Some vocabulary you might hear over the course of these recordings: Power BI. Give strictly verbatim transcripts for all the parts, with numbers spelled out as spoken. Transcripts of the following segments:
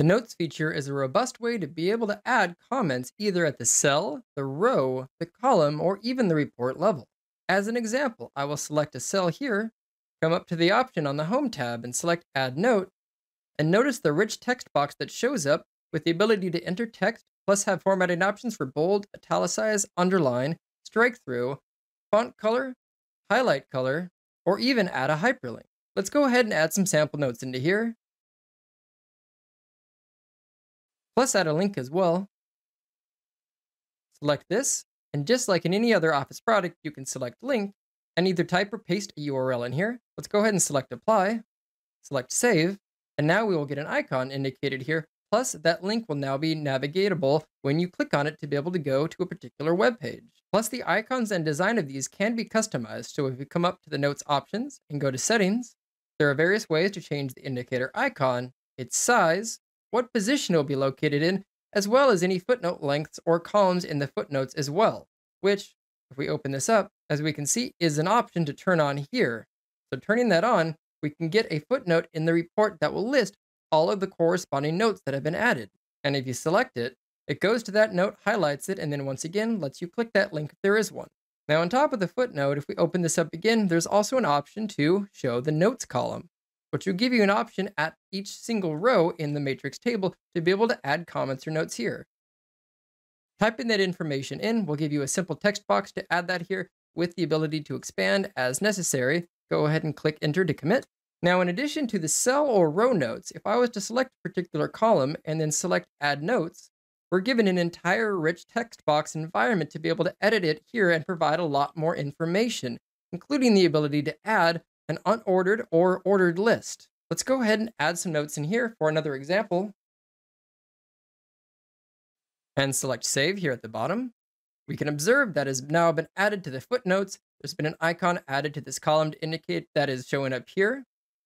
The notes feature is a robust way to be able to add comments either at the cell, the row, the column, or even the report level. As an example, I will select a cell here, come up to the option on the Home tab and select Add Note, and notice the rich text box that shows up with the ability to enter text, plus have formatting options for bold, italicize, underline, strike through, font color, highlight color, or even add a hyperlink. Let's go ahead and add some sample notes into here. Plus add a link as well. Select this, and just like in any other Office product, you can select link and either type or paste a U R L in here. Let's go ahead and select apply, select save, and now we will get an icon indicated here. Plus, that link will now be navigatable when you click on it to be able to go to a particular web page. Plus, the icons and design of these can be customized, so if you come up to the Notes options and go to Settings, there are various ways to change the indicator icon, its size, what position it will be located in, as well as any footnote lengths or columns in the footnotes as well, which, if we open this up, as we can see, is an option to turn on here. So turning that on, we can get a footnote in the report that will list all of the corresponding notes that have been added. And if you select it, it goes to that note, highlights it, and then once again, lets you click that link if there is one. Now on top of the footnote, if we open this up again, there's also an option to show the notes column, which will give you an option at each single row in the matrix table to be able to add comments or notes here. Typing that information in will give you a simple text box to add that here with the ability to expand as necessary. Go ahead and click enter to commit. Now, in addition to the cell or row notes, if I was to select a particular column and then select Add Notes, we're given an entire rich text box environment to be able to edit it here and provide a lot more information, including the ability to add an unordered or ordered list. Let's go ahead and add some notes in here for another example. And select Save here at the bottom. We can observe that has now been added to the footnotes. There's been an icon added to this column to indicate that is showing up here.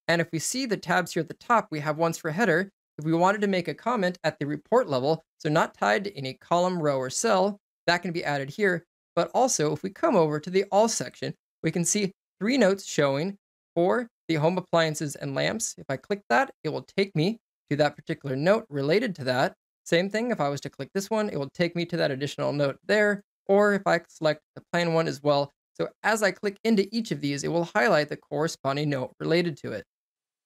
And if we see the tabs here at the top, we have ones for header. If we wanted to make a comment at the report level, so not tied to any column, row, or cell, that can be added here. But also, if we come over to the all section, we can see three notes showing for the home appliances and lamps. If I click that, it will take me to that particular note related to that. Same thing, if I was to click this one, it will take me to that additional note there. Or if I select the plain one as well. So as I click into each of these, it will highlight the corresponding note related to it.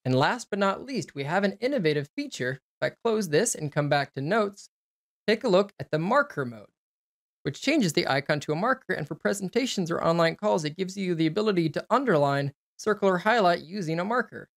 And last but not least, we have an innovative feature. If I close this and come back to Notes, take a look at the marker mode, which changes the icon to a marker. And for presentations or online calls, it gives you the ability to underline, circle, or highlight using a marker.